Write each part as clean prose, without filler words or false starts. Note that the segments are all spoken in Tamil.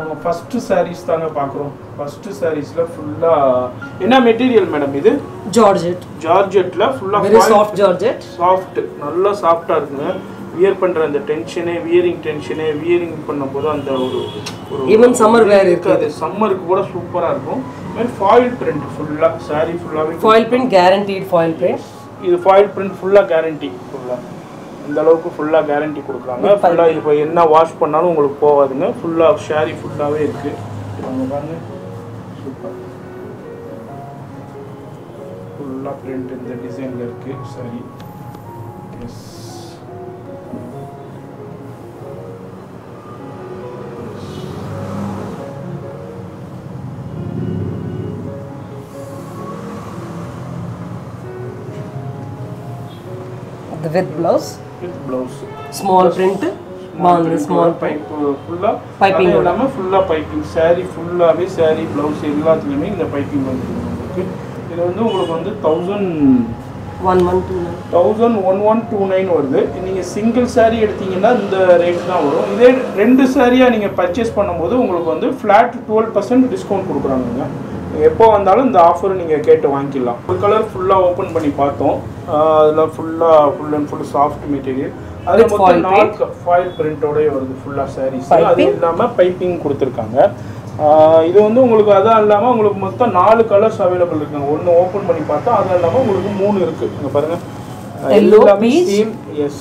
நம்ம ஃபர்ஸ்ட் sarees தான பாக்குறோம். ஃபர்ஸ்ட் sareesல ஃபுல்லா என்ன மெட்டீரியல் மேடம் இது? ஜார்ஜெட். ஜார்ஜெட்ல ஃபுல்லா very soft ஜார்ஜெட். சாஃப்ட், நல்ல சாஃப்ட்டா இருக்குங்க. வியர் பண்ற அந்த டென்ஷனே, வியரிங் பண்ணும்போது அந்த ஒரு ஈவன் சம்மர் வேர் இருக்கு. அது சம்மருக்கு கூட சூப்பரா இருக்கும். மேல foil print ஃபுல்லா saree ஃபுல்லாவே foil print guaranteed foil print. இது foil print ஃபுல்லா guarantee ஃபுல்லா. இந்த அளவுக்கு ஃபுல்லா கேரண்டி கொடுக்குறாங்க. ஃபுல்லா இப்போ என்ன வாஷ் பண்ணாலும் உங்களுக்கு போகாதுங்க. ஃபுல்லா ஷாரி ஃபுல்லாவே இருக்கு. இங்க பாருங்க. சூப்பர். ஃபுல்லா பிரிண்ட் இந்த டிசைன்ல இருக்கு sari. Yes. The with blouse. Blouse small print small pipe full piping illama full piping saree full ave saree blouse ellathilum inda piping vandirukku idu vandu ungalku vandu 1129 varudhu neenga single saree eduthinga inda rate da varum idhe rendu saree ah neenga purchase pannumbodhu ungalku vandu flat 12% discount kudukranga எப்போ வந்தாலும் இந்த ஆஃபர் நீங்கள் கேட்டு வாங்கிக்கலாம். ஒரு கலர் ஃபுல்லாக ஓப்பன் பண்ணி பார்த்தோம். அதில் ஃபுல்லாக ஃபுல் சாஃப்ட் மெட்டீரியல். அது மொத்தம் 4 ஃபாயில் பிரிண்டோடய வருது ஃபுல்லாக சாரீஸ். அது இல்லாமல் பைப்பிங் கொடுத்துருக்காங்க. இது வந்து உங்களுக்கு அதான் இல்லாமல் உங்களுக்கு மொத்தம் 4 கலர்ஸ் அவைலபிள் இருக்குங்க. ஒன்று ஓப்பன் பண்ணி பார்த்தா அது இல்லாமல் உங்களுக்கு 3 இருக்குது. இங்கே பாருங்கள் எல்லாமே same. Yes,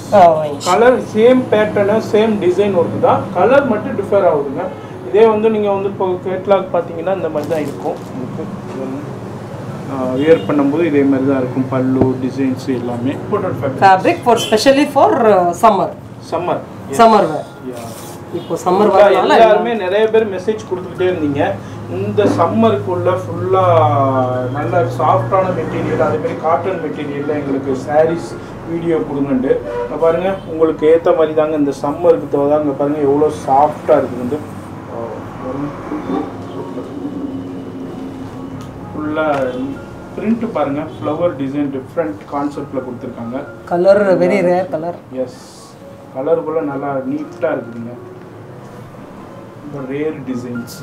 colour same pattern same design work தான். கலர் மட்டும் டிஃபர் ஆகுதுங்க. இதே வந்து நீங்கள் வந்து இப்போ கேட்லாக் பார்த்தீங்கன்னா இந்த மாதிரி தான் இருக்கும். வியர் பண்ணும்போது இதே மாதிரி தான் இருக்கும். பல்லு டிசைன்ஸ் எல்லாமே imported fabric for specially for summer wear. இப்போ சம்மர் வரனால எல்லாரும் நிறைய பேர் மெசேஜ் கொடுத்துட்டே இருந்தீங்க. இந்த சம்மருக்குள்ள ஃபுல்லாக நல்ல சாஃப்டான மெட்டீரியல், அதேமாதிரி காட்டன் மெட்டீரியலில் எங்களுக்கு சாரீஸ் வீடியோ கொடுங்கண்டு. இங்கே பாருங்கள், உங்களுக்கு ஏற்ற மாதிரி தாங்க இந்த சம்மருக்கு தேவை தான். இங்கே பாருங்கள் எவ்வளோ சாஃப்டாக இருக்குது. வந்து print பாருங்க, flower design different conceptல கொடுத்திருக்காங்க. color very rare color. yes, color கூட நல்லா நீட்டா இருக்குங்க. இந்த rare designs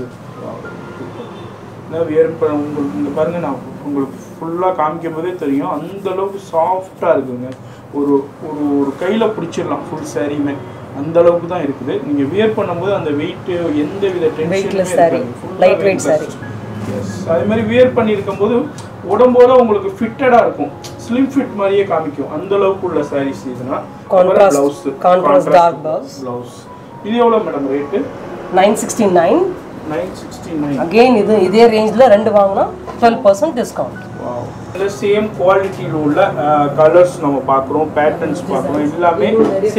நான் வேர் உங்களுக்கு பாருங்க, நான் உங்களுக்கு ஃபுல்லா காமிக்கும்போதே தெரியும் அந்த அளவுக்கு சாஃப்ட்டா இருக்குங்க. ஒரு ஒரு கையில பிடிச்சிடலாம் ஃபுல் சாரியுமே அந்த அளவுக்கு தான் இருக்குது. நீங்க வியர் பண்ணும்போது அந்த weight எந்த வித டென்ஷனும் இருக்காது. Light weight saree. எஸ், அதே மாதிரி வியர் பண்ணியிருக்கும்போது உடம்போட உங்களுக்கு ஃபிட்டடாக இருக்கும். ஸ்லிம் ஃபிட் மாதிரியே காமிக்கும் அந்த அளவுக்கு உள்ள சாரீஸ். இதுனா ப்ளவுஸ் கான்ட்ராஸ்ட் டார்க் ப்ளவுஸ். இது எவ்வளோ மேடம் ரேட்டு? 969. அகைன் இது இதே ரேஞ்சில் ரெண்டு வாங்கினா 12% டிஸ்கவுண்ட். இதில் சேம் குவாலிட்டியில் உள்ள கலர்ஸ் நம்ம பார்க்குறோம், பேட்டர்ன்ஸ் பார்க்குறோம். எல்லாமே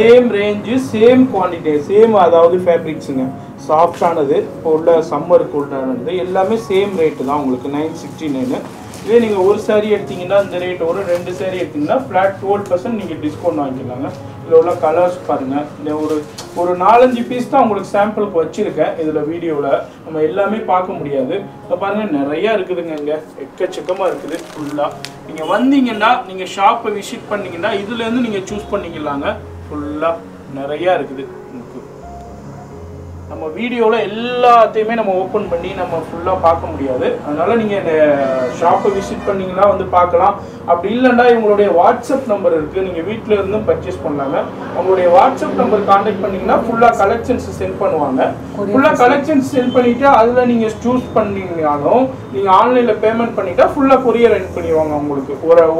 same range, same quantity, same அதாவது ஃபேப்ரிக்ஸுங்க. சாஃப்டானது இப்போ உள்ள சம்மருக்கு உள்ளானது எல்லாமே சேம் ரேட்டு தான் உங்களுக்கு 969. இதே நீங்கள் ஒரு சாரீ எடுத்தீங்கன்னா இந்த ரேட் வரும். ரெண்டு சாரீ எடுத்தீங்கன்னா ஃப்ளாட் 12% நீங்கள் டிஸ்கவுண்ட் வாங்கிக்கலாங்க. இதில் உள்ள கலர்ஸ் பாருங்கள். இந்த ஒரு 4-5 பீஸ் தான் உங்களுக்கு சாம்பிளுக்கு வச்சுருக்கேன். இதில் வீடியோவில் நம்ம எல்லாமே பார்க்க முடியாது. இப்போ பாருங்கள் நிறையா இருக்குதுங்க. இங்கே எக்கச்சக்கமாக இருக்குது. ஃபுல்லாக நீங்கள் வந்தீங்கன்னா, நீங்கள் ஷாப்பை விசிட் பண்ணிங்கன்னா இதுலேருந்து நீங்கள் சூஸ் பண்ணிக்கலாங்க. ஃபுல்லாக நிறையா இருக்குது. நம்ம வீடியோவில் எல்லாத்தையுமே நம்ம ஓப்பன் பண்ணி நம்ம ஃபுல்லாக பார்க்க முடியாது. அதனால் நீங்கள் இந்த ஷாப்பை விசிட் பண்ணிங்கன்னா வந்து பார்க்கலாம். அப்படி இல்லைன்னா இவங்களுடைய வாட்ஸ்அப் நம்பர் இருக்குது, நீங்கள் வீட்டில் இருந்து பர்ச்சேஸ் பண்ணலாங்க. அவங்களுடைய வாட்ஸ்அப் நம்பர் கான்டாக்ட் பண்ணிங்கன்னா ஃபுல்லாக கலெக்ஷன்ஸ் சென்ட் பண்ணுவாங்க. ஃபுல்லாக கலெக்ஷன்ஸ் சென்ட் பண்ணிவிட்டு அதில் நீங்கள் சூஸ் பண்ணிங்கனாலும் நீங்கள் ஆன்லைனில் பேமெண்ட் பண்ணிவிட்டா ஃபுல்லாக கொரியர் அனுப்பி பண்ணிடுவாங்க. உங்களுக்கு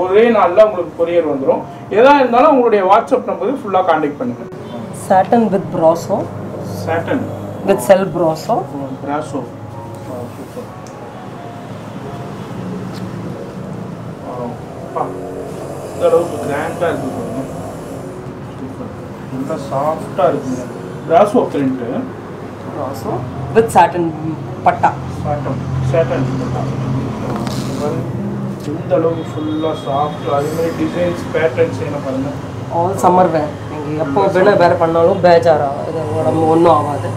ஒரே நாளில் உங்களுக்கு கொரியர் வந்துடும். எதாக இருந்தாலும் உங்களுடைய வாட்ஸ்அப் நம்பருக்கு ஃபுல்லாக கான்டாக்ட் பண்ணுங்கள். Satin with brasso. சாட்டன் with self brasso brasso super pa thalo grand ah irukku super illa soft ah irukku brasso print brasso with satin patta satin patta thalo full ah soft aluminium designs patterns ena parunga all summer wear ninga eppo vela wear pannalum bejara idu onnu avadhu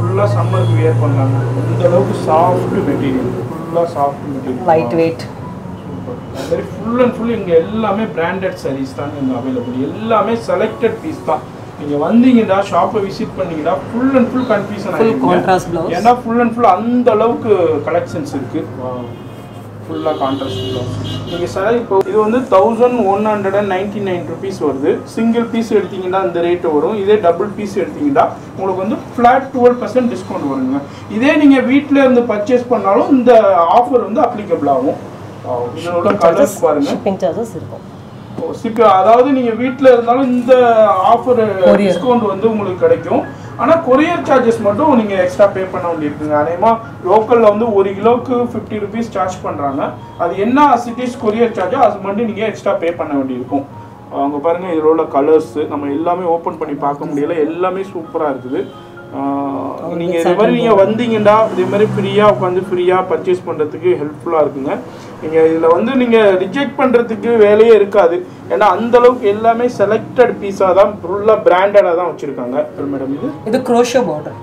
full summer wear பண்ணலாம். இந்த அளவுக்கு soft material, full soft material, light weight, super. அதே full and full இங்க எல்லாமே பிராண்டட் sarees தான் இங்க அவேலபிள். எல்லாமே செலக்டட் பீஸ் தான். If you come to the shop and visit, you will be full and full confusion. Full contrast blouse. There are full and full collections. Wow. Full contrast blouse. This is 1199 rupees. Single piece is the rate. This double piece is flat 12% discount. If you purchase this in the offer is applicable. Shipping charges. சிக்க அதாவது நீங்க வீட்ல இருந்தாலும் இந்த ஆஃபர் டிஸ்கவுண்ட் வந்து உங்களுக்கு கிடைக்கும் ஆனா courier charges மட்டும் நீங்க எக்ஸ்ட்ரா பே பண்ண வேண்டியிருக்குங்க அதேமா லோக்கல்ல வந்து 1 கிலோக்கு 50 ரூபீஸ் சார்ஜ் பண்றாங்க அது என்ன சிட்டிஸ் courier charge அது மட்டும் நீங்க எக்ஸ்ட்ரா பே பண்ண வேண்டியிருக்கும் அங்க பாருங்க இதுல உள்ள கலர்ஸ் நம்ம எல்லாமே ஓபன் பண்ணி பார்க்க முடியல எல்லாமே சூப்பரா இருக்குது நீங்க எவரி நீங்க வந்தீங்கடா இதே மாதிரி ஃப்ரீயா உட்கார்ந்து ஃப்ரீயா பர்சேஸ் பண்றதுக்கு ஹெல்ப்ஃபுல்லா இருக்குங்க நீங்க இதுல வந்து நீங்க ரிஜெக்ட் பண்றதுக்கு வேலையே இருக்காது ஏன்னா அந்த அளவுக்கு எல்லாமே செலக்டட் பீஸா தான் ஃபுல்லா பிராண்டடா தான் வச்சிருக்காங்க மேடம் இது crochet border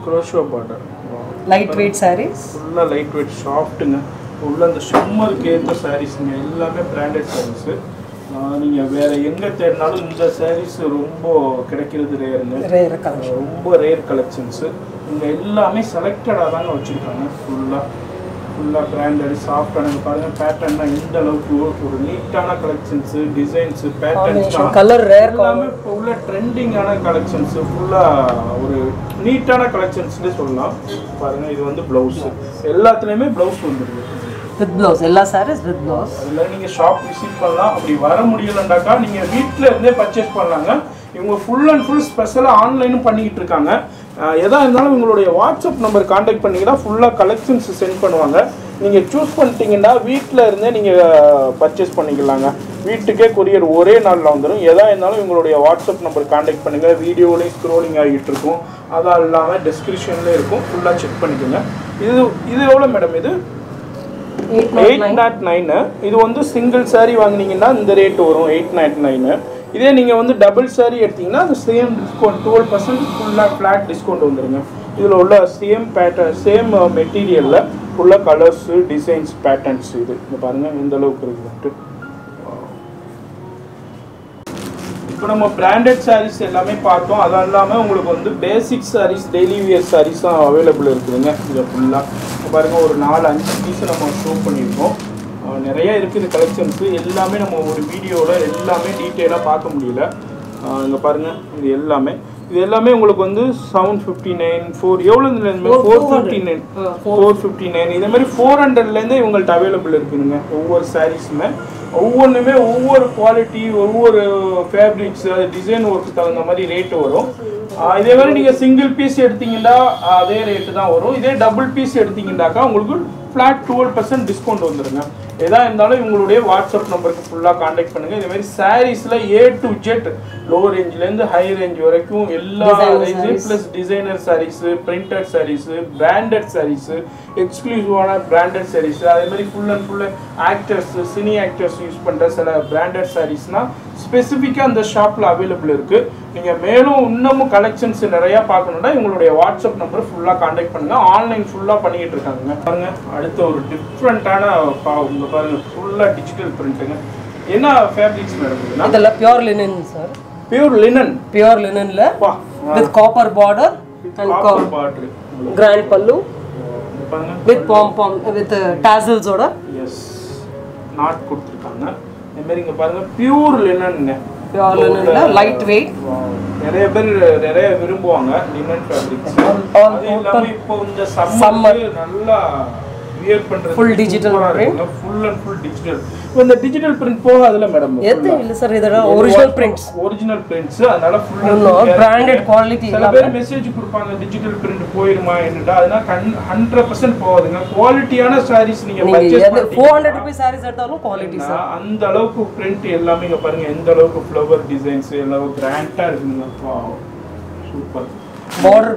light weight sarees ஃபுல்லா லைட் weight சாஃப்ட்ங்க உள்ள அந்த சம்மருக்கு ஏத்த sareesங்க எல்லாமே பிராண்டட் sarees நீங்க வேற எங்க தேடினாலும் இந்த sarees ரொம்ப கிடைக்கிறது ரேர் கலெக்ஷன் ரொம்ப ரேர் கலெக்ஷன்ஸ் இங்க எல்லாமே செலக்டடா தான் வச்சிருக்காங்க ஃபுல்லா பிராண்டட் சாஃப்ட் அண்ட் பாருங்க பேட்டர்ன்னா இந்த அளவுக்கு ஒரு நீட்டான collections designs patterns colour rare எல்லாமே ஃபுல்லா ட்ரெண்டிங்கான கலெக்ஷன்ஸ் ஃபுல்லா ஒரு நீட்டான கலெக்ஷன்ஸ்னே சொல்லலாம் பாருங்க இது வந்து ப்лауஸ் எல்லாத்துலயுமே ப்лауஸ் வந்துருக்கு With blouse, all sarees with blouse. If you shop visit, you can purchase full and full special online. If you contact your WhatsApp number, you can full collections send. You can choose to purchase வீட்டுக்கே courier ஒரே நாள்ல வந்துரும் எதா இருந்தாலும் உங்களுடைய வாட்ஸ்அப் நம்பர் காண்டாக்ட் பண்ணுங்க வீடியோலயே ஸ்க்ரோலிங் ஆகிட்டு இருக்கும் அத எல்லாமே டிஸ்கிரிப்ஷன்ல இருக்கும் ஃபுல்லா செக் பண்ணிக்கங்க இது இது எவ்வளவு மேடம் இது 809 இது வந்து சிங்கிள் saree வாங்குனீங்கன்னா இந்த ரேட் வரும் 899 இதே நீங்க வந்து டபுள் saree எடுத்தீங்கன்னா அது சேம் டிஸ்கவுண்ட் 12% ஃபுல்லா ஃபிளாட் டிஸ்கவுண்ட் வந்துருங்க இதுல உள்ள சேம் பேட்டர்ன் சேம் மெட்டீரியல்ல ஃபுல்லா கலர்ஸ் டிசைன்ஸ் பேட்டர்ன்ஸ் இது பாருங்க இந்த அளவுக்கு இருக்கு இப்போ நம்ம பிராண்டட் sarees எல்லாமே பார்த்தோம் அதெல்லாம் உங்களுக்கு வந்து basic sarees daily wear sarees available இருக்குங்க இது ஃபுல்லா பாருங்க ஒரு 4-5 பீஸ் நம்ம ஷோ பண்ணிருக்கோம் நிறைய இருக்குது கலெக்ஷன்ஸ் எல்லாமே நம்ம ஒரு வீடியோல எல்லாமே டீடைலா பார்க்க முடியல இங்க பாருங்க இது எல்லாமே உங்களுக்கு வந்து 759 எவ்வளவு இதுல 459 இதே மாதிரி 400 ல இருந்து இவங்க அவேலபிள் இருக்குங்க ஒவ்வொரு sareesமே ஒவ்வொன்றுமே ஒவ்வொரு குவாலிட்டி ஒவ்வொரு ஃபேப்ரிக்ஸ் டிசைன் ஒர்க்கு தகுந்த மாதிரி ரேட்டு வரும் இதே மாதிரி நீங்கள் சிங்கிள் பீஸ் எடுத்தீங்கன்னா அதே ரேட்டு தான் வரும் இதே டபுள் பீஸ் எடுத்தீங்கன்னாக்கா உங்களுக்கு ஃப்ளாட் 12% டிஸ்கவுண்ட் வந்துடுங்க எதாக இருந்தாலும் இவங்களுடைய வாட்ஸ்அப் நம்பருக்கு ஃபுல்லாக காண்டாக்ட் பண்ணுங்கள் இதேமாதிரி சாரீஸில் A to Z லோ ரேஞ்சிலேருந்து ஹை ரேஞ்ச் வரைக்கும் எல்லா ரேஞ்சும் plus designer sarees printed sarees branded sarees எக்ஸ்க்ளூசிவான பிராண்டட் சாரீஸு அதேமாதிரி full and full actors cine actors use பண்ணுற சில பிராண்டட் சாரீஸ்னால் ஸ்பெசிஃபிக்காக அந்த ஷாப்பில் அவைலபிள் இருக்குது நீங்கள் மேலும் இன்னமும் கலெக்ஷன்ஸ் நிறையா பார்க்கணுன்னா இவங்களுடைய வாட்ஸ்அப் நம்பர் ஃபுல்லாக காண்டாக்ட் பண்ணுங்கள் ஆன்லைன் ஃபுல்லாக பண்ணிக்கிட்டு இருக்காங்க பாருங்கள் அடுத்த ஒரு டிஃப்ரெண்ட்டான பாருங்க ஃபுல்லாக டிஜிட்டல் பிரிண்ட்டுங்க என்ன ஃபேப்ரிக்ஸ் மேடம் இதெல்லாம் பியூர் லினன் சார் பியூர் லினன்ல with copper border and copper border grand pallu with pom with tassels ஓட எஸ் நாட் கொடுத்திருக்காங்க இந்த மாதிரி இங்க பாருங்க பியூர் லினன்ல லைட் weight நிறைய பேர் நிறைய விரும்புவாங்க லினன் ஃபேப்ரிக்ஸ் அது எல்லாமே இப்போ இந்த சம்மருக்கு நல்லா வியர் பண்றது full digital print full digital when the digital print போகாதல மேடம் ஏதே இல்ல சார் இதோட original prints அதனால full branded quality இல்ல வேற மெசேஜ் கொடுப்பாங்க digital print போயிடுமா என்னடா அதனால 100% போகாதுங்க குவாலிட்டியான sarees நீங்க purchase பண்ணி 400 rupees sarees எடுத்தாலும் குவாலிட்டி சார் அந்த அளவுக்கு print எல்லாமே இங்க பாருங்க இந்த அளவுக்கு flower designs எல்லாம் கிராண்டா இருக்குங்க சூப்பர் border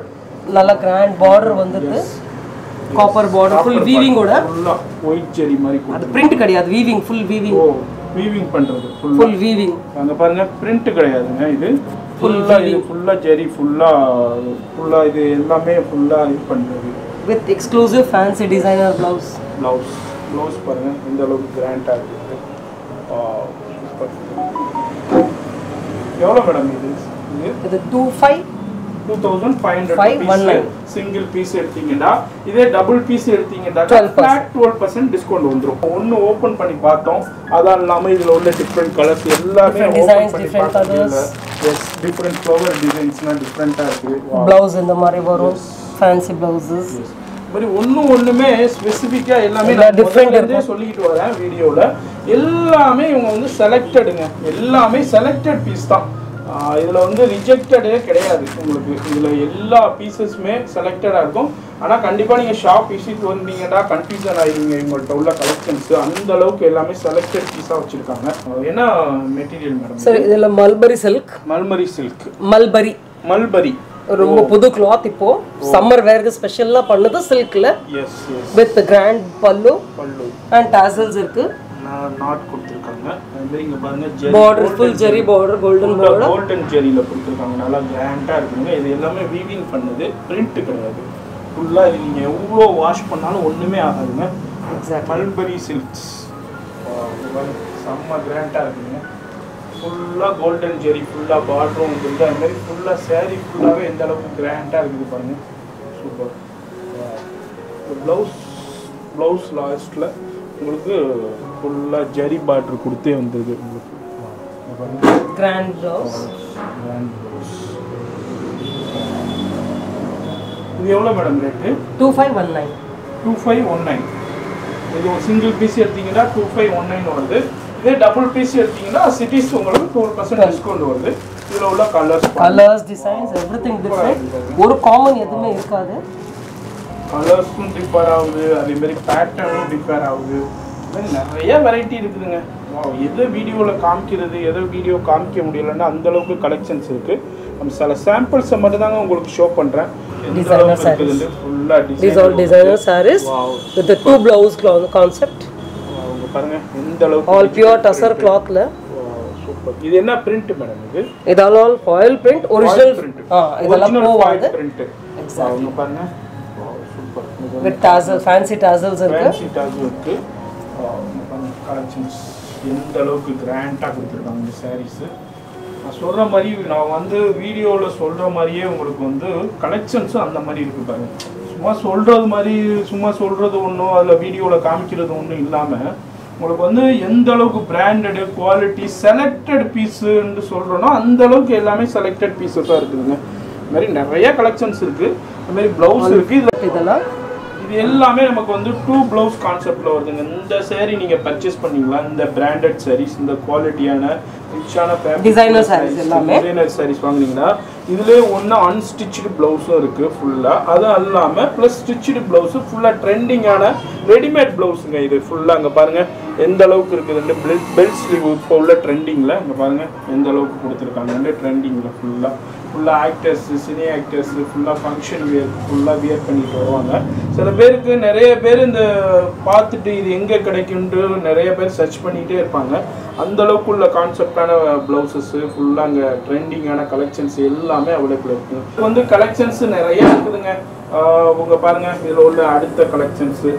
நல்ல கிராண்ட் border வந்துது Copper border, full weaving oda. White cherry mari. That print kadiya, weaving, full weaving. Oh, weaving pandrathu. Full weaving. Anga parna print kadiya, idhu. Full cherry, full idhu ellame full pandrathu. With exclusive fancy designer blouse parna, indha logo grand ah irukku. Super. Evlo madam idhu? இது 2519 single piece எடுத்தீங்கனா இதே double piece எடுத்தீங்கனா 12% discount வந்துரும். ஒன்னு ஓபன் பண்ணி பார்த்தோம். அதனாலமே இதுல உள்ள different colors எல்லாமே designs different colors. Yes, different flower designs னா different ஆ இருக்கு. Blouse இந்த மாதிரி வரும். Fancy blouses. பட் ஒண்ணுமே ஸ்பெசிபிக்கா எல்லாமே நான் டிஃபரண்டா சொல்லிட்டு வரேன் வீடியோல. எல்லாமே இவங்க வந்து செலக்டட்ங்க. எல்லாமே செலக்டட் பீஸ் தான். இதுல வந்து ரிஜெக்டடே கிடையாது. உங்களுக்கு இதுல எல்லா பீசஸ்மே செலக்டடா இருக்கும். ஆனா கண்டிப்பா நீங்க ஷாப் விசிட் வந்தீங்கடா கன்ஃபியூஷன் ஆயிடுவீங்க. இவங்கள்ட்ட உள்ள கலெக்ஷன்ஸ் அந்த அளவுக்கு எல்லாமே செலக்டட் பீஸா வச்சிருக்காங்க. என்ன மெட்டீரியல் மேடம்? சார் இதுல மல்பரி சில்க் ரொம்ப புது cloth இப்போ summer wear க்கு ஸ்பெஷலா பண்ணது silkல. Yes yes. With the grand pallu and tassels இருக்கு. நாட் கொடுத்திருக்காங்க. இங்க பாருங்க ஜெரி border full ஜெரி border golden ஜெரில கொடுத்திருக்காங்க. நல்லா கிராண்டா இருக்குங்க. இது எல்லாமே weaving பண்ணது, print கிடையாது. ஃபுல்லா நீங்க எவ்ளோ வாஷ் பண்ணாலும் ஒண்ணுமே ஆகாதுங்க. Exact mulberry silks. செம்ம கிராண்டா இருக்குங்க. ஃபுல்லா கோல்டன் ஜெரி ஃபுல்லா பார்டரும் வந்து அந்த மாதிரி ஃபுல்லா saree ஃபுல்லாவே இந்த அளவுக்கு கிராண்டா இருக்கு பாருங்க. சூப்பர். blouse லாஸ்ட்ல உங்களுக்கு ஃபுல்லா ஜெரி பார்டர் கொடுத்தே வந்தது. உங்களுக்கு கிராண்ட் ரோஸ் இது எவ்வளவு மேடம் ரேட்? 2519. இது சிங்கிள் பீஸ் எடுத்தீங்கன்னா 2519 வருது. இதே டபுள் பீஸ் எடுத்தீங்கன்னா சிட்டிஸ் உங்களுக்கு 4% டிஸ்கவுண்ட் வருது. இதுல உள்ள கலர்ஸ் டிசைன்ஸ் எவ்ரிதிங் டிஃபரண்ட். ஒரு காமன் எதுமே இருக்காது. கலர்ஸும் டிஃபர் ஆகுது, அதே மாதிரி பேட்டர்னும் டிஃபர் ஆகுது. நிறைய வெரைட்டி இருக்குதுங்க. எது வீடியோவில் காமிக்கிறது எதோ வீடியோ காமிக்க முடியலன்னா அந்த அளவுக்கு கலெக்ஷன்ஸ் இருக்கு. நம்ம சில சாம்பிள்ஸை மட்டும் தாங்க உங்களுக்கு ஷோ பண்றேன். டிசைனர் சாரீஸ் ஃபுல்லா designer sarees with two blouse concept பாருங்க. இந்த அளவுக்கு ஆல் பியூர் டசர் clothல சூப்பர். இது என்ன பிரிண்ட் மேடம்? இது இதால all foil print original print. இதெல்லாம் foil print. எக்ஸாக்ட்லி பாருங்க. Super. With tassels fancy tassels இருக்கு. fancy tassels இருக்கு. கலெக்ஷன்ஸ் இந்த அளவுக்கு கிராண்டா கொடுத்திருக்காங்க இந்த சாரீஸ். நான் சொல்ற மாதிரி நான் வந்து வீடியோல சொல்ற மாதிரியே உங்களுக்கு வந்து கலெக்ஷன்ஸ் அந்த மாதிரி இருக்கு பாருங்க. சும்மா சொல்றது ஒன்றும் அதில் வீடியோவில் காமிக்கிறது ஒன்றும் இல்லாமல் உங்களுக்கு வந்து எந்த அளவுக்கு பிராண்டடு குவாலிட்டி செலக்டட் பீஸுன்னு சொல்கிறோன்னா அந்த அளவுக்கு எல்லாமே செலக்டட் பீஸஸாக இருக்குதுங்க. இது மாதிரி நிறைய கலெக்ஷன்ஸ் இருக்குது. இதுமாதிரி ப்ளவுஸ் இருக்குது. இதெல்லாம் இது எல்லாமே நமக்கு வந்து 2 ப்ளவுஸ் கான்செப்டில் வருதுங்க. இந்த சேரீ நீங்கள் பர்ச்சேஸ் பண்ணிங்களா இந்த பிராண்டட் சாரீஸ் இந்த குவாலிட்டியான ரிச்சான டிசைனர் சாரீஸ் எல்லாமே டிசைனர் சாரீஸ் வாங்குனீங்கன்னா இதுலேயே ஒன்று அன்ஸ்டிச்சு ப்ளவுஸும் இருக்குது ஃபுல்லாக. அதுவும் இல்லாமல் ப்ளஸ் ஸ்டிச்சு ப்ளவுஸு ஃபுல்லாக ட்ரெண்டிங்கான ரெடிமேட் ப்ளவுஸுங்க. இது ஃபுல்லாக அங்கே பாருங்கள் எந்த அளவுக்கு இருக்குது. ரெண்டு பெல்ட் ஸ்லீவ் இப்போ உள்ள ட்ரெண்டிங்கில் இங்கே பாருங்கள் எந்த அளவுக்கு கொடுத்துருக்காங்க. ரெண்டு ட்ரெண்டிங்கில் ஃபுல்லாக ஆக்டர்ஸு சினி ஆக்டர்ஸு ஃபுல்லாக ஃபங்க்ஷன் வியர் ஃபுல்லாக வியர் பண்ணிட்டு வருவாங்க. சில பேருக்கு நிறைய பேர் இந்த பார்த்துட்டு இது எங்கே கிடைக்கும்ட்டு நிறைய பேர் சர்ச் பண்ணிகிட்டே இருப்பாங்க. அந்தளவுக்கு உள்ள கான்செப்டான ப்ளவுஸஸ்ஸு ஃபுல்லாக அங்கே ட்ரெண்டிங்கான கலெக்ஷன்ஸ் எல்லாமே அவைலபிள் இருக்குது. இப்போ வந்து கலெக்ஷன்ஸ் நிறையா இருக்குதுங்க. உங்க பாருங்க இதில் உள்ள அடுத்த கலெக்ஷன்ஸு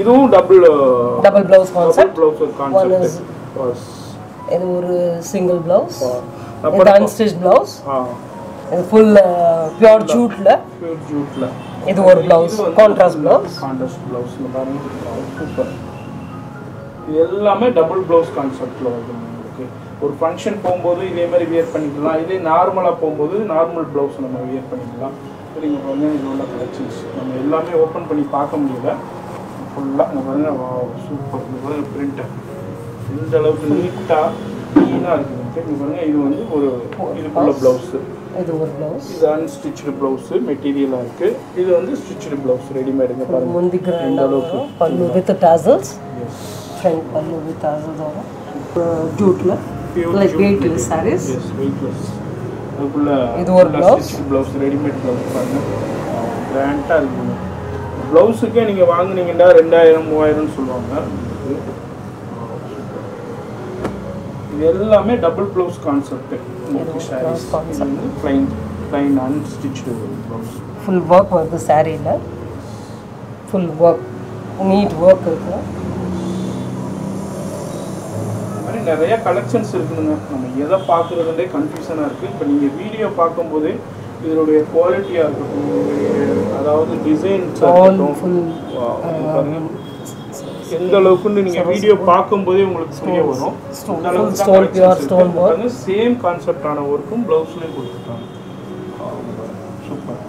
இதுவும் டபுள் ப்ளவுஸ் கான்செப்ட். இது ஒரு சிங்கிள் ப்ளவுஸ். இது அன்ஸ்டிச் ப்ளவுஸ். இது ஃபுல் பியூர் ஜூட்ல. இது ஒரு ப்ளவுஸ் கான்ட்ராஸ்ட் ப்ளவுஸ்ல பாருங்க. சூப்பர். இது எல்லாமே டபுள் ப்ளவுஸ் கான்செப்டில் வருதுங்க. உங்களுக்கு ஒரு ஃபங்க்ஷன் போகும்போது இதே மாதிரி வியர் பண்ணிக்கலாம். இதே நார்மலாக போகும்போது நார்மல் ப்ளவுஸ் நம்ம வியர் பண்ணிக்கலாம். சரிங்க பாருங்கள் இது உள்ள கலெக்ஷன்ஸ் நம்ம எல்லாமே ஓப்பன் பண்ணி பார்க்க முடியல. ஃபுல்லாக நம்ம பாருங்க. சூப்பர் பிரிண்ட் இந்த அளவுக்கு நீட்டாக இருக்குதுங்க. சரிங்க பாருங்கள். இது வந்து ஒரு இதுக்குள்ள ப்ளவுஸு. இது ஒரு ப்ளவுஸ். இது அன்ஸ்டிச்சு ப்ளவுஸு மெட்டீரியலாக இருக்குது. இது வந்து ஸ்டிச்சு ப்ளவுஸ் ரெடிமேடுங்க பாருங்கள். முந்திக்கிற இந்த அளவுக்கு pallu with tassels. Yes front pallu with tassels और जूट में like weightless sarees. Yes weightless. அதுக்குள்ள இது ஒரு ब्लाउஸ் ரெடிமேட் ब्लाउஸ் பாருங்க. கிராண்டா இருக்கு. ब्लाउஸ்க்கே நீங்க வாங்குனீங்கனா 2000 3000 னு சொல்வாங்க. இது எல்லாமே டபுள் ब्लाउஸ் கான்செப்ட். உங்களுக்கு சாரீஸ் வந்து plain unstitched blouse. full work வருது சாரீல. full work neat work இருக்கு. நிறைய கலெக்ஷன்ஸ் இருக்குதுங்க. நம்ம எதை பார்க்குறதுன்றே கன்ஃபியூஷனாக இருக்குது. இப்போ நீங்கள் வீடியோ பார்க்கும்போது இதனுடைய குவாலிட்டியாக இருக்கும், அதாவது டிசைன் எந்த அளவுக்குன்னு நீங்கள் வீடியோ பார்க்கும்போதே உங்களுக்கு தெரிய வரும். சேம் கான்செப்டான ஒர்க்கும் ப்ளவுஸ்லேயும் கொடுத்துருக்காங்க. சூப்பர்.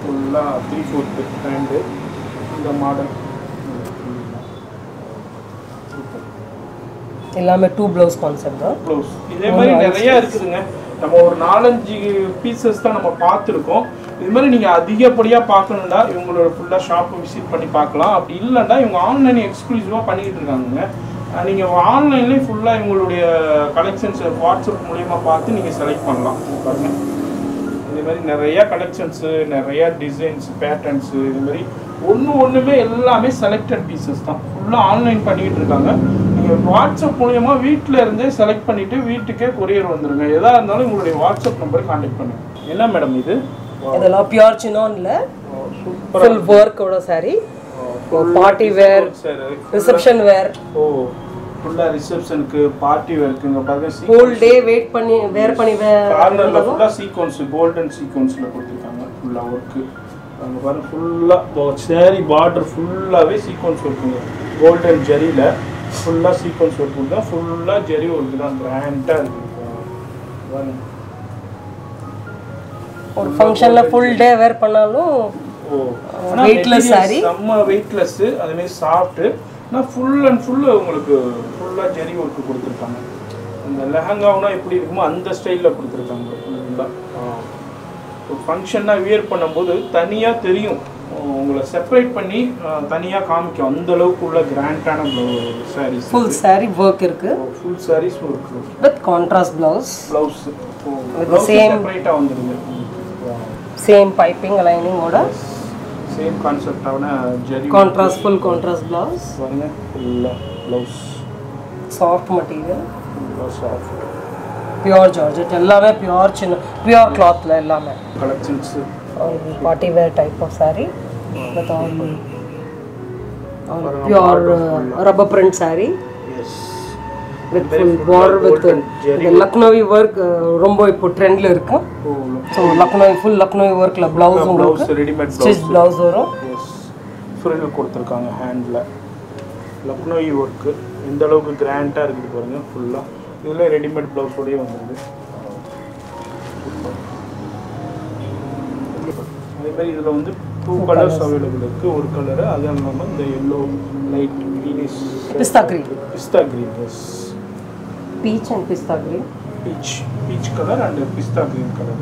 ஃபுல்லாக 3/4 ஹேண்டு இந்த மாடல் எல்லாமே 2 ப்ளவுஸ் கான்செப்ட் தான். ப்ளவுஸ் இதே மாதிரி நிறைய இருக்குதுங்க. நம்ம ஒரு 4-5 பீசஸ் தான் நம்ம பார்த்துருக்கோம். இது மாதிரி நீங்கள் அதிகப்படியாக பார்க்கணுன்னா இவங்களோட ஃபுல்லாக ஷாப்பை விசிட் பண்ணி பார்க்கலாம். அப்படி இல்லைன்னா இவங்க ஆன்லைன் எக்ஸ்க்ளூசிவாக பண்ணிக்கிட்டு இருக்காங்க. நீங்கள் ஆன்லைன்லேயும் ஃபுல்லாக இவங்களுடைய கலெக்ஷன்ஸை வாட்ஸ்அப் மூலயமா பார்த்து நீங்கள் செலக்ட் பண்ணலாம். பாருங்கள், இது மாதிரி நிறையா கலெக்ஷன்ஸு, நிறையா டிசைன்ஸ், பேட்டர்ன்ஸு, இது மாதிரி ஒன்றுமே எல்லாமே செலக்டட் பீசஸ் தான். ஃபுல்லாக ஆன்லைன் பண்ணிக்கிட்டு இருக்காங்க. நீங்கள் வாட்ஸ்அப் மூலயமா வீட்டில் இருந்தே செலக்ட் பண்ணிவிட்டு வீட்டுக்கே கொரியர் வந்துடுங்க. எதாக இருந்தாலும் உங்களுடைய வாட்ஸ்அப் நம்பரை கான்டாக்ட் பண்ணுங்கள். என்ன மேடம் இது? இதெல்லாம் பியூர் சினான்ல ஃபுல் வர்க்கோட sari, party wear, reception wear. ஓ, ஃபுல்லா ரிசப்ஷனுக்கு பார்ட்டி வேர்க்குங்க. பாருங்க, ஹோல் டே வெயிட் பண்ணி வேர் பண்ணி கார்னர்ல ஃபுல்லா சீக்வென்ஸ், கோல்டன் சீக்வென்ஸ்ல கொடுத்திருக்காங்க. ஃபுல்லா வர்க் அங்க பாருங்க. ஃபுல்லா சாரி பார்டர் ஃபுல்லாவே சீக்வென்ஸ் வர்க்குங்க. கோல்டன் ஜரியில ஃபுல்லா சீக்வென்ஸ் வர்க்குங்க. ஃபுல்லா ஜரி வர்க் தான், பிராண்டா இருக்கு. பாருங்க, ஒரு ஃபங்க்ஷன்ல ஃபுல் டே வேர் பண்ணாலும் வெயிட்லெஸ் சாரி, நம்ம வெயிட்லெஸ், அதே மாதிரி சாஃப்ட். நான் ஃபுல் அண்ட் ஃபுல் உங்களுக்கு ஃபுல்லா ஜெரி வர்க் கொடுத்திருக்காங்க. இந்த லெஹங்காவுனா எப்படி இருக்குமோ அந்த ஸ்டைல்ல கொடுத்திருக்காங்க. ஒரு ஃபங்க்ஷன்னா வியர் பண்ணும்போது தனியா தெரியும், உங்களை செப்பரேட் பண்ணி தனியா காமிக்கும். அந்த அளவுக்கு உள்ள கிராண்டான சாரீஸ், ஃபுல் சாரி வர்க் இருக்கு. Full saris work with contrast blouse same செப்பரேட்டா வந்துருங்க. சேம் பைப்பிங் அலைனிங் ஓட சேம் கான்செப்ட் ஆன zari contrast full contrast blouse. பாருங்க, ஃபுல்லா blouse soft material, soft pure georgette, எல்லாமே பியூர் சின்ன பியூர் கிளாத்ல எல்லாமே collections. Party wear type of saree with all pure rubber print saree. Yes, with full border with Lucknowi work ரொம்ப இப்போ ட்ரெண்ட்ல இருக்கு. சோ லக்னோவி ஃபுல் லக்னோவி workல ब्लाउஸ் உங்களுக்கு ரெடிமேட் ஸ்டிச் ब्लाउஸ் வரும். எஸ், ஃப்ரில் கொடுத்திருக்காங்க. ஹேண்ட்ல லக்னோவி work இந்த அளவுக்கு கிராண்டா இருக்குது பாருங்க. ஃபுல்லா இதுல ரெடிமேட் ब्लाउஸ் ஓடவே வந்துருது. அதே மாதிரி இதுல வந்து 2 கலர்ஸ் அவேலபிள் இருக்கு. ஒரு கலர் அதான் நம்ம இந்த yellow light greenish pista green. Yes, peach and pista green, peach color and pista green color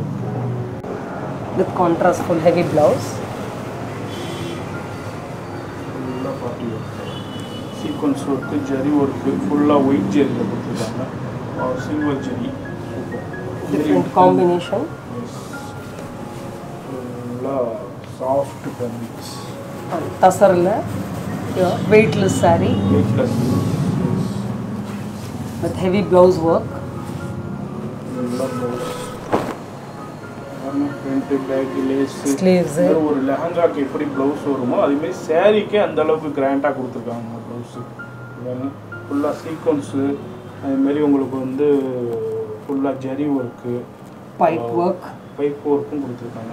with contrast full heavy blouse. fulla party sequence work, jari work, fulla white jari கொடுத்திருக்காங்க. और silver jari different combination. Yes, fulla soft fabrics and tasarla weightless saree with heavy blouse work. sleeves ஒரு லெஹங்காக்கு எப்படி blouse வருமோ அதே மாதிரி saree-க்கு அந்த அளவுக்கு கிராண்டா கொடுத்திருக்காங்க. blouse எல்லாமே full sequence, அதே மாதிரி உங்களுக்கு வந்து full ஜரி work, pipe work-ம் கொடுத்திருக்காங்க.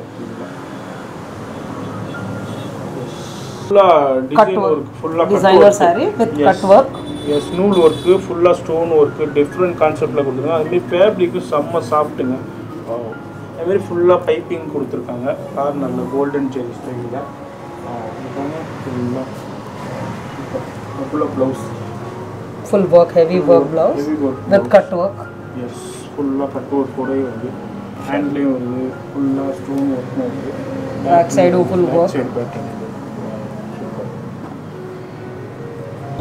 full design work, full designer saree with cut work. Yes, நூல் work, full stone work, different conceptல கொடுத்திருக்காங்க. அதே மாதிரி fabric செம்ம சாஃப்ட்டுங்க. அதே மாதிரி full piping கொடுத்திருக்காங்க. கார்னர்ல golden jari style-ல full blouse, full work, heavy work blouse with cut work. Yes, full cut work கூட இருக்கு. handle வந்து full stone work இருக்கு. back side full work.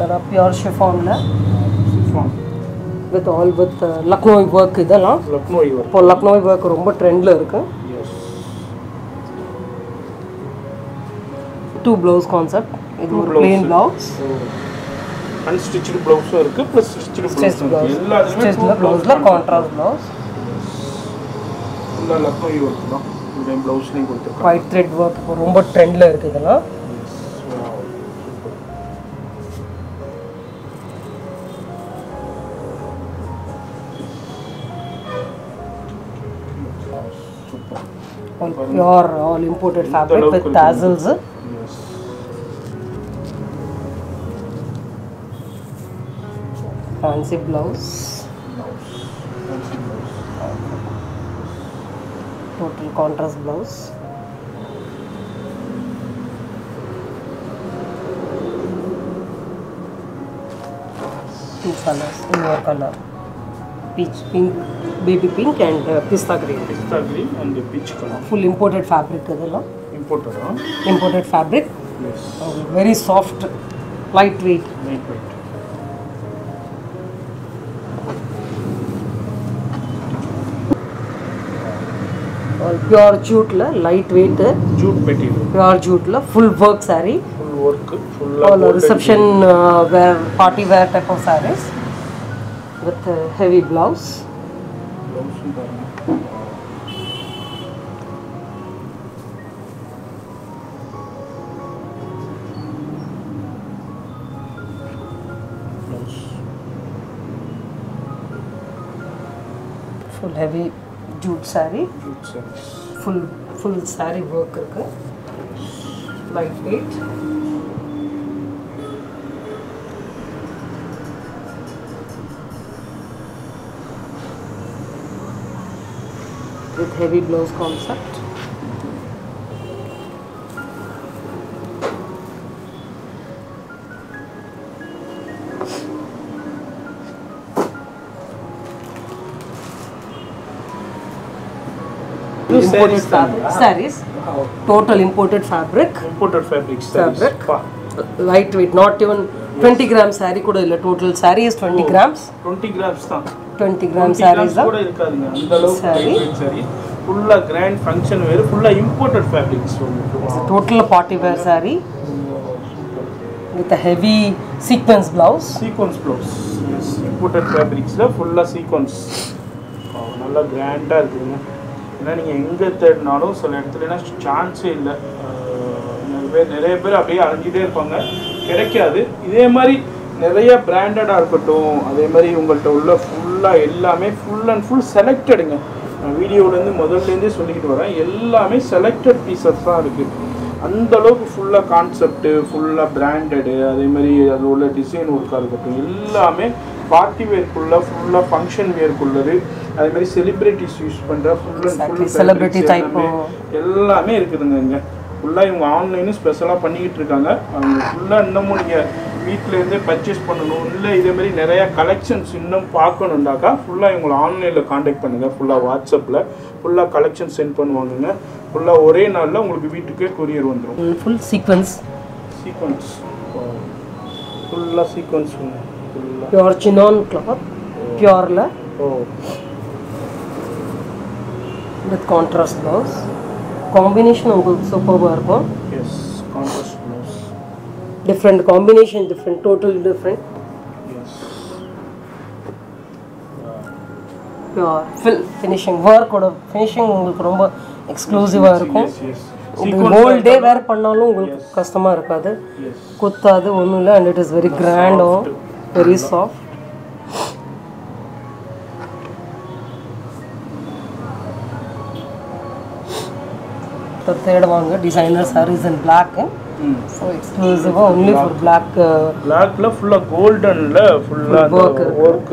That pure chiffon la with Lucknowi work. idala Lucknowi work romba trend la irukku. Yes, two blouse concept. idu plain blouse, unstitched blouse irukku plus stitched blouse. elladume blouse la contrast blouse full Lucknowi work la plain blouse ne koduthuka. white thread work romba trend la irukku idala. all pure, all imported fabric with tassels. Yes. Fancy blouse. Total contrast blouse. Two colors in your color. Peach pink, baby pink and pista green. Pista green and the peach color. Full imported fabric. Imported, huh? Imported fabric. Yes. Very soft, lightweight. Lightweight. Pure jute la, lightweight. Jute material. Pure jute la, full work saree. Full work, full all reception wear, party wear type of sarees. With heavy blouse. Full heavy jute saree. Jute saree. Full saree work. Lightweight. With heavy blouse concept. Imported fabric, sarees. Total imported fabric. Imported fabric, fabric. Lightweight, not even 20 grams saree kuda illa. Total saree is 20 grams. 20 grams tha. 20 grams sarees kuda irukadunga. Andalo lightweight saree. Full grand function wear, full imported fabrics. It's a total party wear saree with a heavy sequence blouse. Sequence blouse. Yes, imported fabrics la full sequence. Nalla grand ah irukku. Celebrities use celebrity type online special purchase collections online contact WhatsApp collections send courier full sequence full sequence pure chinon cloth pure la. With contrast blouse. Combination is superb. Yes, contrast blouse. Different combination, different, totally different. Yes. Pure finishing work or finishing is exclusive. Yes, yes. Whole day wear pannalum customer irukadu. Yes. Kuttadu onnu illa and it is very grand or very soft. The third one designer sarees in black, so exclusive only black. For black. Black la full golden la full work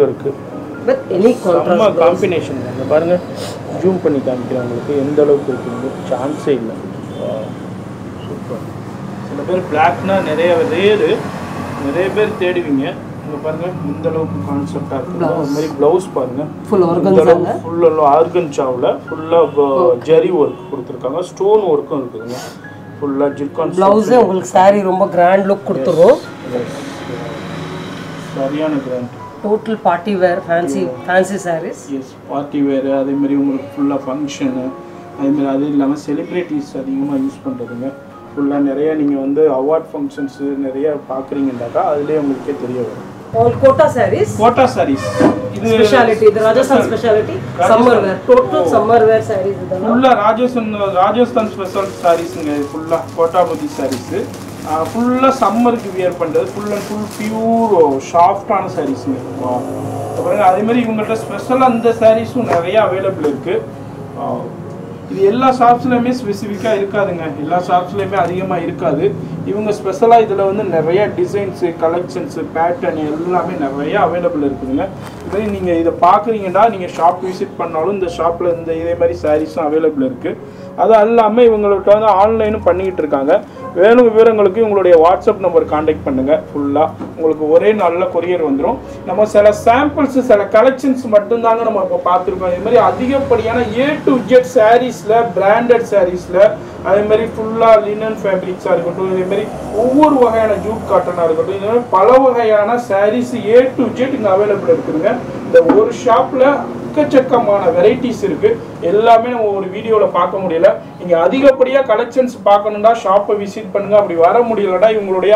but any contrast combination. Parunga zoom panni kaamikiraangalukku endha alavukku irukku chance illa. Super. Sila per black na nereya theduvinga. Parunga indha alavukku concept ah irukku. Mari blouse parunga full organza la full organza la full jerry work kuduthirukanga stone work irukku full zircon blouse ungalku saree romba grand look kuduthrom sariyana grand total party wear fancy sarees. Yes, party wear adhe mari ungalku full function adhe mari adhe illama celebrities adhigama use pandradunga full nereya neenga vande award functions nereya paakringa adile ungalku theriyum. All Kota sarees. Kota sarees. Speciality. The Rajasthan speciality. Summer wear. Total summer wear sarees. Full Rajasthan special sarees. Full Kota Mudi sarees. Full summer wear. Full pure soft on sarees. That's why you have special sarees available. இது எல்லா ஷாப்ஸ்லயுமே ஸ்பெசிஃபிக்கா இருக்காதுங்க, எல்லா ஷாப்ஸ்லயுமே அதிகமா இருக்காது. இவங்க ஸ்பெஷலா இதுல வந்து நிறைய டிசைன்ஸ், கலெக்ஷன்ஸ், பேட்டர்ன் எல்லாமே நிறைய அவைலபிள் இருக்குதுங்க. இதே நீங்க இதை பாக்குறீங்கன்னா நீங்க ஷாப் விசிட் பண்ணாலும் இந்த ஷாப்ல இந்த இதே மாதிரி சாரீஸும் அவைலபிள் இருக்கு. அது இல்லாமல் இவங்கள்ட்ட வந்து ஆன்லைனும் பண்ணிக்கிட்டு இருக்காங்க. வேணும் விவரங்களுக்கு இவங்களுடைய வாட்ஸ்அப் நம்பர் கான்டாக்ட் பண்ணுங்கள். ஃபுல்லாக உங்களுக்கு ஒரே நாளில் கொரியர் வந்துடும். நம்ம சில சாம்பிள்ஸு, சில கலெக்ஷன்ஸ் மட்டும்தாங்க நம்ம இப்போ பார்த்துருக்கோம். இதுமாதிரி அதிகப்படியான A to Z சாரீஸில், பிராண்டட் சாரீஸில், அதேமாதிரி ஃபுல்லாக லினன் ஃபேப்ரிக்ஸாக இருக்கட்டும், இதேமாதிரி ஒவ்வொரு வகையான ஜூட் காட்டனாக இருக்கட்டும், இதுமாதிரி பல வகையான சாரீஸ் A to Z இங்கே அவைலபிள் இருக்குதுங்க. இந்த ஒரு ஷாப்பில் எக்கச்சக்கமான வெரைட்டிஸ் இருக்கு. எல்லாமே நம்ம ஒரு வீடியோவில் பார்க்க முடியல. நீங்கள் அதிகப்படியாக கலெக்ஷன்ஸ் பார்க்கணுன்னா ஷாப்பை விசிட் பண்ணுங்கள். அப்படி வர முடியலன்னா இவங்களுடைய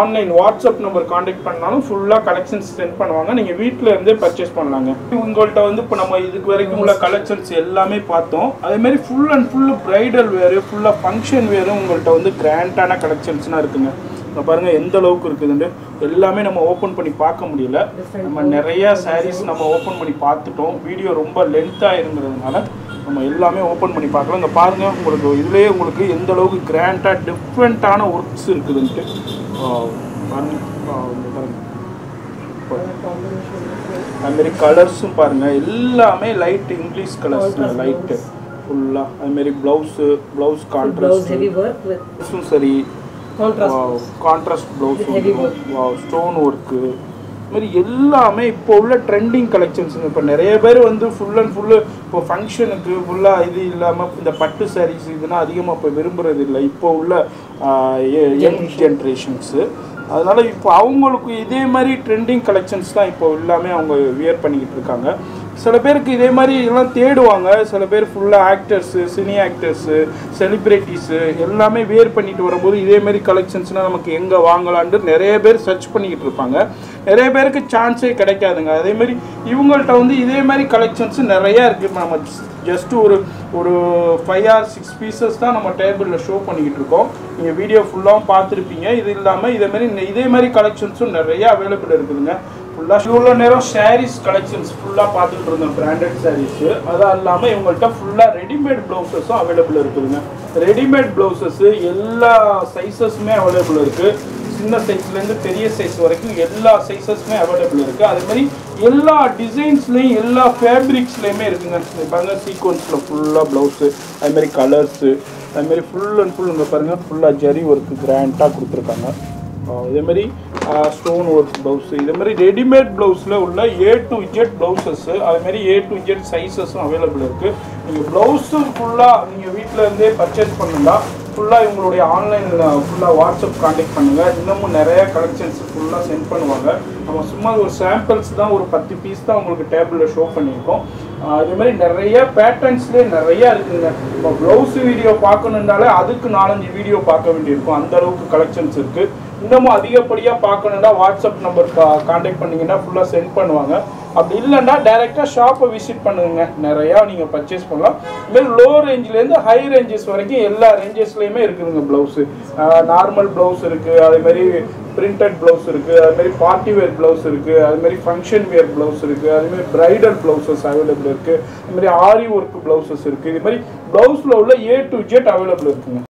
ஆன்லைன் வாட்ஸ்அப் நம்பர் கான்டாக்ட் பண்ணாலும் ஃபுல்லாக கலெக்ஷன்ஸ் சென்ட் பண்ணுவாங்க. நீங்கள் வீட்டில் இருந்தே பர்ச்சேஸ் பண்ணலாங்க. உங்கள்கிட்ட வந்து இப்போ நம்ம இதுக்கு வரைக்கும் உள்ள கலெக்ஷன்ஸ் எல்லாமே பார்த்தோம். அதேமாதிரி ஃபுல் அண்ட் ஃபுல்லு பிரைடல் வேறு, ஃபுல்லாக ஃபங்க்ஷன் வேறு உங்கள்கிட்ட வந்து கிராண்டான கலெக்ஷன்ஸ்லாம் இருக்குங்க. இப்போ பாருங்கள் எந்த அளவுக்கு இருக்குதுன்னு எல்லாமே நம்ம ஓப்பன் பண்ணி பார்க்க முடியல. நம்ம நிறையா சாரீஸ் நம்ம ஓப்பன் பண்ணி பார்த்துட்டோம். வீடியோ ரொம்ப லென்த்தாக இருந்ததுனால நம்ம எல்லாமே ஓப்பன் பண்ணி பார்க்கலாம். இங்கே பாருங்கள், உங்களுக்கு இதுலேயே உங்களுக்கு எந்த அளவுக்கு கிராண்டாக டிஃப்ரெண்ட்டான ஒர்க்ஸ் இருக்குதுன்ட்டு பாருங்கள். அதுமாரி கலர்ஸும் பாருங்கள், எல்லாமே லைட்டு இங்கிலீஷ் கலர்ஸ், லைட்டு ஃபுல்லாக. அதுமாரி ப்ளவுஸ் கான்ட்ராஸ்ட்டும் சரி, கான்ட்ராஸ்ட் ப்ளவுஸ், ஸ்டோன் ஒர்க்கு, இதுமாதிரி எல்லாமே இப்போ உள்ள ட்ரெண்டிங் கலெக்ஷன்ஸுங்க. இப்போ நிறைய பேர் வந்து ஃபுல் அண்ட் ஃபுல்லு இப்போ ஃபங்க்ஷனுக்கு ஃபுல்லாக இது இல்லாமல் இந்த பட்டு சாரீஸ் இதெல்லாம் அதிகமாக இப்போ விரும்புகிறது இல்லை இப்போ உள்ள யங் ஜென்ரேஷன்ஸு. அதனால இப்போ அவங்களுக்கு இதே மாதிரி ட்ரெண்டிங் கலெக்ஷன்ஸ் தான் இப்போ எல்லாமே அவங்க வியர் பண்ணிக்கிட்டு இருக்காங்க. சில பேருக்கு இதே மாதிரி இதெல்லாம் தேடுவாங்க. சில பேர் ஃபுல்லாக ஆக்டர்ஸு, சினி ஆக்டர்ஸு, செலிப்ரிட்டிஸு எல்லாமே வியர் பண்ணிட்டு வரும்போது இதேமாரி கலெக்ஷன்ஸ்னால் நமக்கு எங்கே வாங்கலான்ட்டு நிறைய பேர் சர்ச் பண்ணிக்கிட்டு இருப்பாங்க. நிறைய பேருக்கு சான்ஸே கிடைக்காதுங்க. அதேமாரி இவங்கள்ட்ட வந்து இதே மாதிரி கலெக்ஷன்ஸு நிறையா இருக்குது. நம்ம ஜஸ்ட்டு ஒரு 5 or 6 பீசஸ் தான் நம்ம டேபிளில் ஷோ பண்ணிக்கிட்டு இருக்கோம். நீங்கள் வீடியோ ஃபுல்லாகவும் பார்த்துருப்பீங்க. இது இல்லாமல் இதே மாதிரி கலெக்ஷன்ஸும் நிறையா அவைலபிள் இருக்குதுங்க. ஃபுல்லாக இவ்வளோ நேரம் சாரீஸ் கலெக்ஷன்ஸ் ஃபுல்லாக பார்த்துட்டு இருந்தோம், பிராண்டட் சாரீஸு. அது இல்லாமல் இவங்கள்ட்ட ஃபுல்லாக ரெடிமேட் ப்ளவுசஸும் அவைலபிள் இருக்குதுங்க. ரெடிமேட் ப்ளவுசஸ்ஸு எல்லா சைஸஸுமே அவைலபிள் இருக்குது. சின்ன சைஸ்லேருந்து பெரிய சைஸ் வரைக்கும் எல்லா சைஸஸுமே அவைலபிள் இருக்குது. அதேமாதிரி எல்லா டிசைன்ஸ்லேயும், எல்லா ஃபேப்ரிக்ஸ்லேயுமே இருக்குதுங்க. பாருங்கள், சீக்வன்ஸில் ஃபுல்லாக ப்ளவுஸு, அதுமாதிரி கலர்ஸு, அதுமாதிரி ஃபுல் அண்ட் ஃபுல் இங்கே பாருங்கள் ஃபுல்லாக ஜரி ஒர்க்கு கிராண்டாக கொடுத்துருக்காங்க. இதேமாதிரி ஸ்டோன் ஒர்க் ப்ளவுஸு, இதேமாதிரி ரெடிமேட் ப்ளவுஸில் உள்ள A to Z ப்ளவுசஸ்ஸு, அதுமாரி A to Z சைஸஸும் அவைலபிள் இருக்குது. நீங்கள் ப்ளவுஸும் ஃபுல்லாக நீங்கள் வீட்டில் இருந்தே பர்ச்சேஸ் பண்ணுங்களா. ஃபுல்லாக இவங்களுடைய ஆன்லைனில் ஃபுல்லாக வாட்ஸ்அப் கான்டாக்ட் பண்ணுங்கள். இன்னமும் நிறையா கலெக்ஷன்ஸ் ஃபுல்லாக சென்ட் பண்ணுவாங்க. நம்ம சும்மா ஒரு சாம்பிள்ஸ் தான், ஒரு 10 பீஸ் தான் உங்களுக்கு டேபிளில் ஷோ பண்ணியிருக்கோம். அதேமாதிரி நிறைய பேட்டர்ன்ஸ்லேயே நிறையா இருக்குதுங்க. இப்போ ப்ளவுஸு வீடியோ பார்க்கணுன்னாலே அதுக்கு 4-5 வீடியோ பார்க்க வேண்டியிருக்கும். அந்தளவுக்கு கலெக்ஷன்ஸ் இருக்குது. இன்னமும் அதிகப்படியாக பார்க்கணுன்னா வாட்ஸ்அப் நம்பர் கான்டாக்ட் பண்ணிங்கன்னா ஃபுல்லாக சென்ட் பண்ணுவாங்க. அப்படி இல்லைன்னா டைரெக்டாக ஷாப்பை விசிட் பண்ணுங்க. நிறையா நீங்கள் பர்ச்சேஸ் பண்ணலாம். இதுமாரி லோ ரேஞ்சிலேருந்து ஹை ரேஞ்சஸ் வரைக்கும் எல்லா ரேஞ்சஸ்லேயுமே இருக்குதுங்க ப்ளவுஸு. நார்மல் ப்ளவுஸ் இருக்குது, அதேமாதிரி பிரிண்டட் ப்ளவுஸ் இருக்குது, அதுமாரி பார்ட்டி வேர் ப்ளவுஸ் இருக்குது, அதுமாரி ஃபங்க்ஷன் வேர் ப்ளவுஸ் இருக்குது, அதுமாரி ப்ரைடல் ப்ளவுசஸ் அவைலபிள் இருக்குது, அதுமாதிரி ஆரி ஒர்க் ப்ளவுசஸ் இருக்குது. இதுமாதிரி ப்ளவுஸில் உள்ள A to Z அவைலபிள் இருக்குதுங்க.